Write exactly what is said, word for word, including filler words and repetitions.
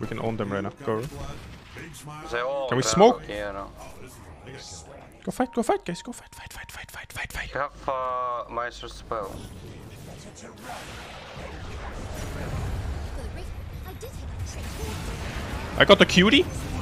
We can own them right now. Go. Can we smoke? Go fight, go fight, guys. Go fight, fight, fight, fight, fight, fight, fight. You have uh, Meister's spell. I got the cutie.